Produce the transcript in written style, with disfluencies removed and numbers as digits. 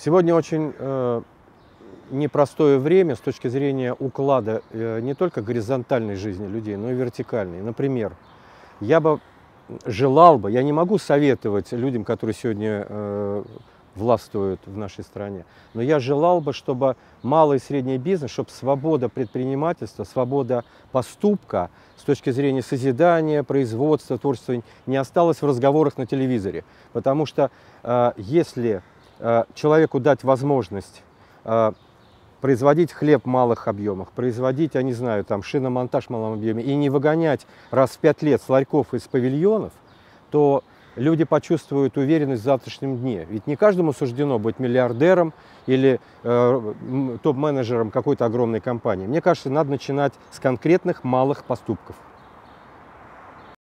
Сегодня очень непростое время с точки зрения уклада не только горизонтальной жизни людей, но и вертикальной. Например, я бы желал бы, я не могу советовать людям, которые сегодня властвуют в нашей стране, но я желал бы, чтобы малый и средний бизнес, чтобы свобода предпринимательства, свобода поступка с точки зрения созидания, производства, творчества не осталась в разговорах на телевизоре. Потому что если человеку дать возможность производить хлеб в малых объемах, производить, я не знаю, там шиномонтаж в малом объеме и не выгонять раз в 5 лет с ларьков из павильонов, то люди почувствуют уверенность в завтрашнем дне. Ведь не каждому суждено быть миллиардером или топ-менеджером какой-то огромной компании. Мне кажется, надо начинать с конкретных малых поступков.